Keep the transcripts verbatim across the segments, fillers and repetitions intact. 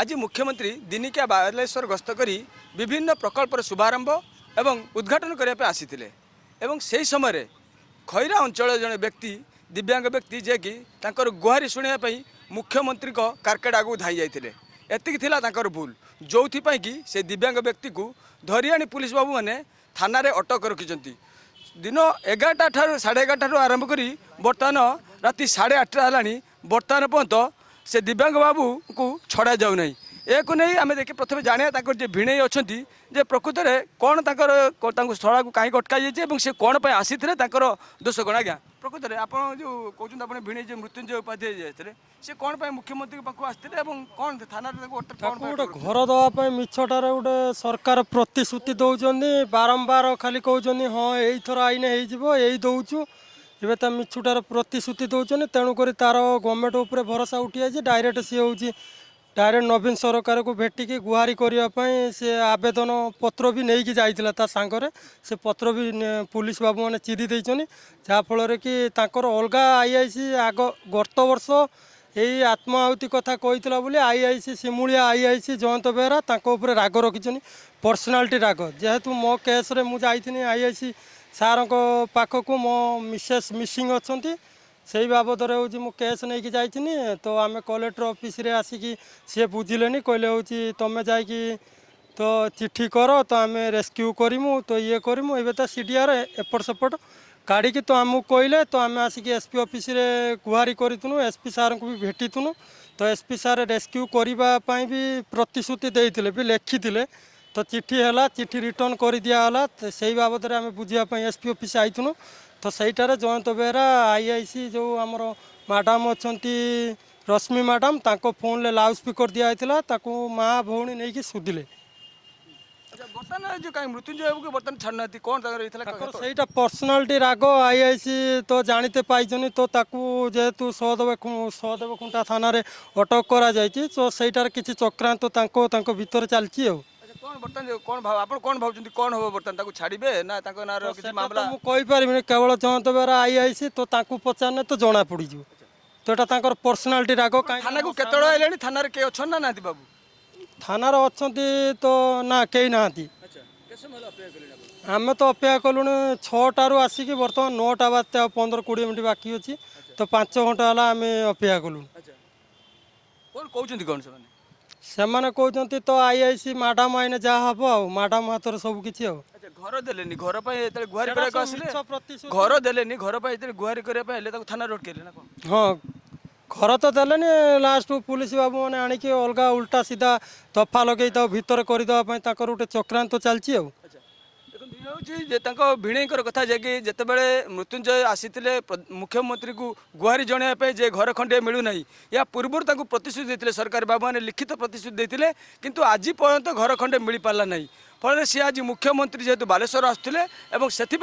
आज मुख्यमंत्री दिनिकिया बालेश्वर गस्त करी विभिन्न प्रकल्पर शुभारंभ एवं उद्घाटन करने आसीथिले एवं से समय खैरा अंचल जड़े व्यक्ति दिव्यांग व्यक्ति जे कि गुहारी शुणापी मुख्यमंत्री कारकेट आगे धाई जाते एतिकला भूल जो कि से दिव्यांग व्यक्ति को धरियाणी पुलिस बाबू मैंने थाना अटक रखिंट दिन एगारटा ठार साढ़े एगारटा आरंभ कर बर्तमान राति साढ़े आठटा है बर्तमान पर्यत से दिव्यांग बाबू को छड़ा जाऊना एक नहीं आम देखे प्रथम जाना भिणे अच्छा प्रकृत में कौन छड़ा को कहीं अटकाई जाए से कौन आसी थे दोष कौन आज्ञा प्रकृत में आप जो कहते हैं भिणे मृत्युंजय उपाध्याय जाते से कौन मुख्यमंत्री पाक आसते कौन थाना गोटे घर दवाप मिछटार गोटे सरकार प्रतिश्रुति दौरान बारंबार खाली कहते हैं हाँ यहीथर आईन हो ये तो मिछुटार प्रतिश्रुति दौरान तेणुक तार गवर्नमेंट उपर भरोसा उठी जाए डायरेक्ट सी हूँ डायरेक्ट नवीन सरकार को भेटिकी गुहारी करने से आवेदन पत्र भी नहीं जा सांगे से पत्र भी पुलिस बाबू मैंने चिरी देते जहाँफल कि अलग आई आई सी आग गत वर्ष यही आत्माहुति कथा कही आई आई सी सिमुलिया आई आई सी जयंत बेहरा तापर राग रखी पर्सनालिटी राग जेहेतु मो केस मुझे आई आई सी सारों को पाखक मो मिसेस मिसिंग अच्छा से बाबद मु केस नहीं जाइनी तो आम कलेक्टर ऑफिस रे आसिकी सी बुझिले कहले हूँ तुम्हें जाकि तो चिट्ठी कर तो आम रेस्क्यू करूँ तो ये करूँ ये तो सी डी आर एपट सेपट काढ़ तो आमको कहले तो आम आसिक एसपी ऑफिस रे गुहारी करूँ एसपी सार को भी भेटीथुनु तो एसपी सार रेस्क्यू करने भी प्रतिश्रुति देते भी लिखिते तो चिट्ठी है चिट्ठी रिटर्न कर दिहला से बाबद में आम बुझापी एसपी ऑफिस आईथुनु तो सहीटार जयंत बेहरा आई आई सी जो आमर मैडम अच्छा रश्मि मैडम ताको फोन ले लाउड स्पीकर दिया माँ भौणी नहीं कि सुधिले जो कहीं मृत्युंजय बाबू बर्तमान छाड़ना कौन से पर्सनालिटी राग आई आई सी तो जानते पाई तो जेहेतु सहदेव सहदेव खुंटा थाना अटक कर तो सहीटार किसी चक्रांत भर चलती है कौन भाव आप कौन भाव कौन हम बर्तमान छाड़े ना किसी मामला मुझे केवल जयंत बेहरा आई आई सी तो पचारने तो जना पड़ जाओ तो यहाँ पर्सनालिटी राग थाना को केत थाना किए अच्छा ना ना बाबू थाना अच्छा तो ना कई ना आम तो अपेक्षा कलु छू आसिक बर्तमान नौटा बात पंद्रह कोड़े मिनट बाकी अच्छी तो पांच घंटा है आम अपेक्षा कलु कौन से से मैंने कहते तो आई आई सी मैडम आईने जहाँ हम आ मैडम हाथ सबकि घर दे घर गुहारी घर दे घर गुहारी थाना रोड के हाँ घर तो देने लास्ट पुलिस बाबू मैंने आणिक अलग उल्टा सीधा तफा लगे भर करदेवाई गोटे चक्रांत चलती है भिणेकर कथा जे कि जितेबाला मृत्युंजय आसीते मुख्यमंत्री को गुहारी जनवाई जे घर खंडे मिलूना या पूर्वर तक प्रतिश्रुति देते सरकार बाबू मैंने लिखित प्रतिश्रुति देते किंतु आज पर्यंत घर खंडे मिल पारा ना फल सी आज मुख्यमंत्री जेहेतु बालेश्वर आसुले से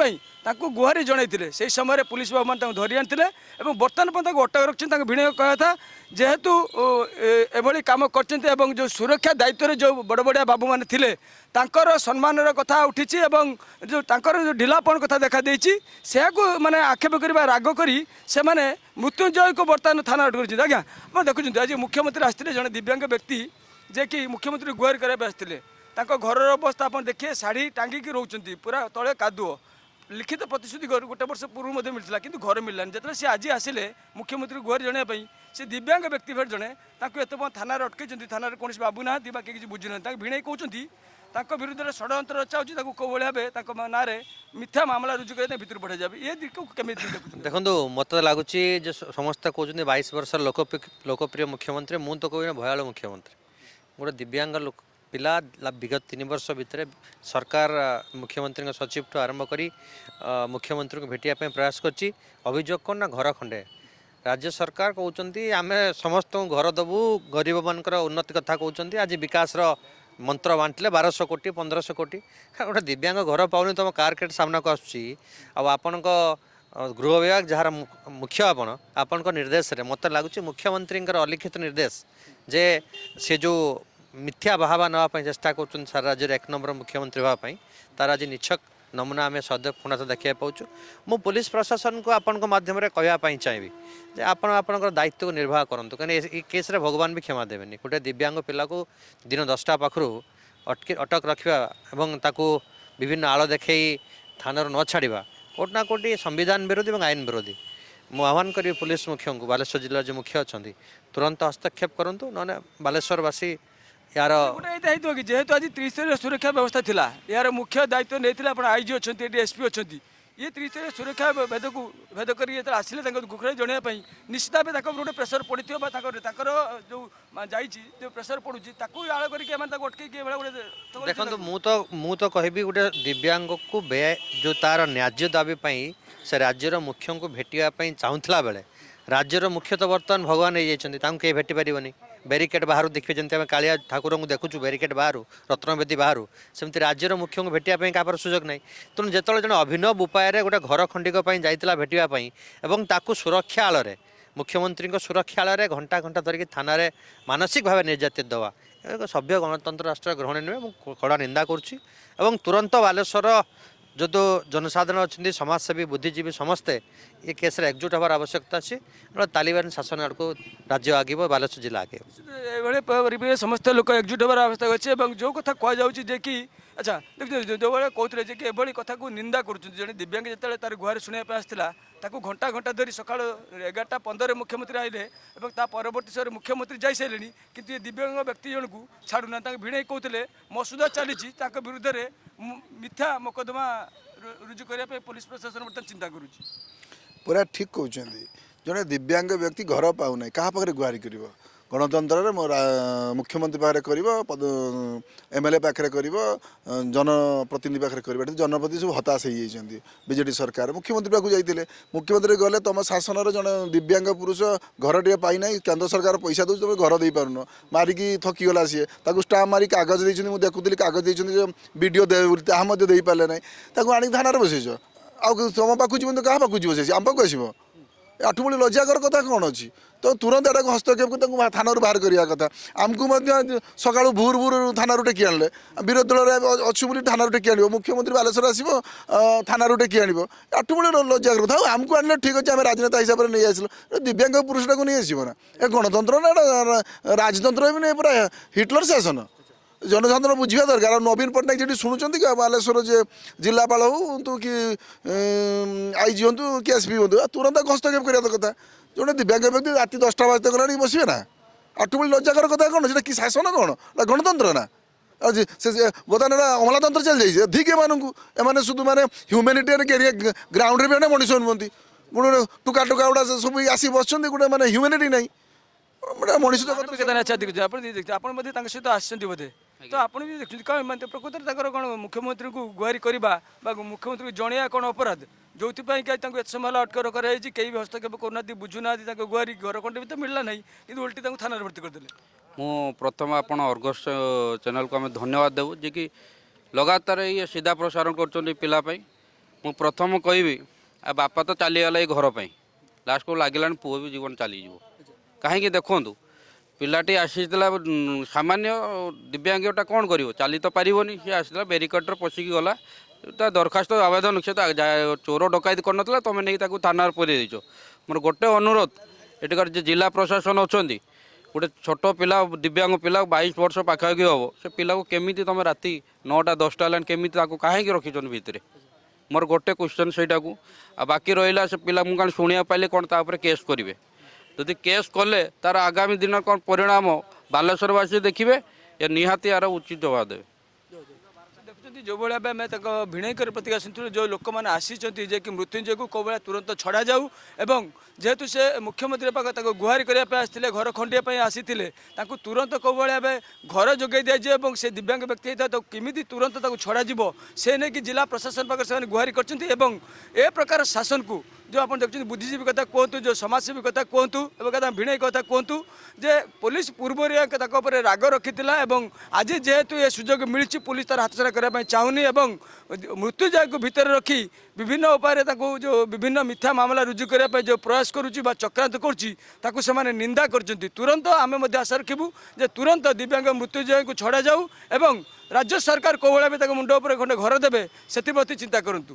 गुहारी जनते से समय पुलिस बाबू मैंने धरी आनी बर्तमान पर अटक रखी भिणेकर कह था जेहेतु एभली काम कर जो सुरक्षा दायित्व जो बड़ बड़िया बाबू मैंने थे सम्मान कथा उठी जो जो ढिलापन कथा देखा माने आक्षेप करवा राग कर मृत्युंजय को बर्तमान थाना अटक कर आज्ञा आप देखुं आज मुख्यमंत्री आसते जन दिव्यांग व्यक्ति जे कि मुख्यमंत्री गुहारी करने आसते घर अवस्था आप देखिए शाढ़ी टांगिकी रोच पूरा तले कादुओ लिखित प्रतिश्रुति गोटे वर्ष पूर्व मिलता कि घर मिलानी जितने सी आज आसिले मुख्यमंत्री गुहारी जनवाई से दिव्यांग व्यक्ति फेर जड़े ये थाना अटकई थाना कौन बाबू ना बाकी किसी बुझी ना भिणे कहते विरुद्ध षड्यंत्र रचा होगा ना मिथ्या मामला रुजु कर भर बढ़ाई जाए ये देखो मत लगुच समस्त कहते बाईस वर्ष लोकप्रिय मुख्यमंत्री मुझे तो कह भयाल मुख्यमंत्री गोटे दिव्यांग लोक पिला विगत तीन वर्ष भितर सरकार मुख्यमंत्री सचिव ठू आरंभ कर मुख्यमंत्री को भेटापी प्रयास करछि अभियोग कौन ना घर खंडे राज्य सरकार कहते आम समस्त घर देवु गरीब मान उन्नति कथा कहते आज विकास मंत्र बांटिले बारश कोटी पंद्रश कोटी गोटे दिव्यांग घर पाऊनी तुम कारकेट सामना को आपण गृह विभाग जार मुख्य आपण आपण निर्देश रे मत लगुच मुख्यमंत्री अलिखित निर्देश जे से जो मिथ्या बाहावा नापी चेषा कर सारा राज्य एक नंबर मुख्यमंत्री हाँपाई तार आज निछक नमूना आम सदैव खुणा देखा पाऊँ। मु पुलिस प्रशासन को आपण मध्यम कहवाई चाहिए जे आपण आपणकर दायित्व को निर्वाह करूँ कहीं केस रे भगवान भी क्षमा देवे गोटे दिव्यांग पिला को दिन दसटा पाखु अटक अटक रखा और ताकू विभिन्न आल देखई थाना न छाड़ा कौट ना कौटी संविधान विरोधी और आईन विरोधी। मु आह्वान करी पुलिस मुख्य को बालेश्वर जिलार जो मुख्य अच्छा तुरंत हस्तक्षेप करूँ ना बालेश्वरवासी यार कि जेहेतु आज त्रिस्तरीय सुरक्षा व्यवस्था था यार मुख्य दायित्व नहीं आप आईजी अच्छा एसपी अच्छा ये त्रिस्तरीय सुरक्षा भेद को भेद कर आसिले गुखरे जनवाई निश्चित भाव गोटे प्रेसर पड़ी जो जा प्रेसर पड़ूँ आड़ करके देखो मु तो मु तो कह गोटे दिव्यांग को बे जो तार न्याज्य दाबीपाई से राज्यर मुख्य को भेटापी चाहूला बेले राज्यर मुख्य तो बर्तमान भगवान हो जाए भेट पारे बेरिकेड बाहर देखिए जमीन कालिया ठाकुर को देखुचु बेरिकेड बाहर रत्नवेदी बाहर सेमती राज्यर मुख्य को भेटापी क्या सुजोग ना तेणु जो जो अभिनव उपाय गोटे घर खंडिक जाता भेटापी और ताकू सुरक्षा आल मुख्यमंत्री सुरक्षा आल में घंटा घंटा धरिकी थाना मानसिक भाव निर्यातित दवा सभ्य गणतंत्र राष्ट्र ग्रहण नुहे कड़ा निंदा कर तुरंत बालेश्वर जो तो जनसाधारण अच्छी समाजसेवी बुद्धिजीवी समस्ते ये केस रे एकजुट होवार आवश्यकता अच्छी तालिबान शासन आड़ को राज्य आगे बालेश्वर जिला आगे समस्त लोक एकजुट होवार आवश्यकता अच्छे और जो कथा कहुचे कि अच्छा देखिए जो भाई कहते हैं कि एभली कथा को निंदा करुँच जड़े दिव्यांग जिते तार गुहार शुणापी आसाला घंटा घंटा धरी सका एगारटा पंद्रह मुख्यमंत्री आए और ता परवर्त समय मुख्यमंत्री जा सारे कितु ये दिव्यांग व्यक्ति जन को छाड़ूना भिड़े कहते मसुदा चली विरुद्ध में मिथ्या मकदमा रुजु करने पुलिस प्रशासन बर्तमान चिंता करुच्ची पूरा ठीक कौन जड़े दिव्यांग व्यक्ति घर पाऊना क्या पाखे गुहारि कर गणतंत्र मुख्यमंत्री पाखे कर एमएलए पाखे कर जनप्रतिनिधि पाखे कर जनप्रतिनिधि सब हताश होती बीजेपी सरकार मुख्यमंत्री पाक जाते मुख्यमंत्री गले तुम शासन में जन दिव्यांग पुरुष घर टे पाईना केन्द्र सरकार पैसा दूसरी तुम घर दे पार मारिकी थकीगला सी स्टाम्प मारिक कागज देखुँ कागज दे वीडियो दे पारे ना आनी थाना बसई आम पाक जीवन तो क्या पाक जीव से आम पाक आसब आठुबुली लज्जाकर कथा कौन अच्छी तो तुरंत एटा हस्तक्षेप को थाना बाहर करने कथा आमको सका भूर भूर थाना टेक आने विरोधी दल अच्छी थाना टेक आन मुख्यमंत्री बालेश्वर आसो थाना टेक आन आठुबुली लज्जाकर कथ आमको आने ठीक अच्छे आम राजनेता हिसाब से नहीं आसल दिव्यांग पुरुषटा को नहीं आसबना ए गणतंत्र ना राजतंत्र भी नहीं पूरा हिटलर शासन जनसाधारण बुझा दरकार नवीन पट्टनायक जी शुणुंट बालेश्वर जे जिलापाल हूँ तो कि आईजी हूँ कि एसपी हूँ तुरंत हस्तक्षेप करने कथा जो दिव्यांग व्यक्ति राति दसटा बाजते गला बसबे ना आठुबुली लज्जाकर कथा कौन से शासन कौन गणतंत्र ना बर्तमान अमलातंत्र चल जाए अधिक एम शुद्ध मैंने ह्यूमानिटेरियन कैरियर ग्राउंड भी मनीष नुहत गोटे टुका टुका गुड़ा सब आसी बस गोटे मैंने ह्यूमानिटी नहीं मनीष सहित आसते बोधे तो आप प्रकृत मुख्यमंत्री को गुहारि करवा मुख्यमंत्री जनवा कौन अपराध जो समय अटक रखा कई भी हस्तक्षेप करना बुझुना गुहारि घर खंडे भी तो मिलला ना कि उल्टी थाना भर्ती करदे। मु प्रथम आपण अर्गस चैनल को आम धन्यवाद देवु जे कि लगातार ये सीधा प्रसारण कर पाई मु प्रथम कहबी आ बापा तो चलीगला ये घरपाई लास्ट को लगे पुओ भी जीवन चलीज कहीं देखु पिलाटी आसीला सामान्य दिव्यांगटा कौन कर चली तो पारन सी आसाला बेरिकेड्रे पशिकी गला ता दरखास्त आवेदन सी चोर डकैत कर ना तुम नहीं थाना पुरे देच मोर गोटे अनुरोध एटिकार जिला प्रशासन अच्छा गोटे छोट पिला दिव्यांग पिला बाईस वर्ष पाखापाखि हम से पिला को केमी तुम राति नौटा दसटा है केमी कहीं रखिछन भितर मोर गोटे क्वेश्चन सहीटा को बाकी रहा से पिला मुझे शुणा पाइली कौन तापर केस करेंगे जदि केस कले तार आगामी दिन कौन परिणाम बालेश्वरवासी देखिए या निहाती यार उचित जवाब देवे देखते जो भाया आम भिणेकर प्रतिक्रिया सुन जो लोक मैंने आसीच्चे कि मृत्युंजय को कौ भाया तुरंत छड़ा जाऊ एवं जेहेतु से मुख्यमंत्री पाखे गुहारि करने घर खंडे आसी तुरंत कौ भाया घर जोगे दि जाए से दिव्यांग व्यक्ति होता है तो किमी तुरंत छड़ा से नहीं कि जिला प्रशासन पाखे से गुहारि कर प्रकार शासन को जो आप देखते बुद्धिजीवी कथा कहतु जो समाजसेवी कथा कहतु एवं भिणई कथा कहतु जे पुलिस पूर्वर पर राग रखी और आज जेहेतु ये सुजोग मिली पुलिस तार हाथछड़ा करने चाहूनी और मृत्युजय को भीतर रखी विभिन्न उपाय जो विभिन्न मिथ्या मामला रुजु करने जो प्रयास करुच्ची चक्रांत कर निंदा कर तुरंत आम आशा रखू जे तुरंत दिव्यांग मृत्युजय को छड़ा जाऊ राज्य सरकार कोभळा भी ताको मुंडो ऊपर खंडे घर देबे सेतिप्रति चिंता करंतु।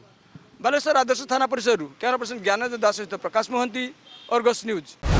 बालेश्वर आदर्श थाना परिसर कैमरा पर्सन ज्ञानदेव दास सहित प्रकाश मोहंती, अर्गस न्यूज।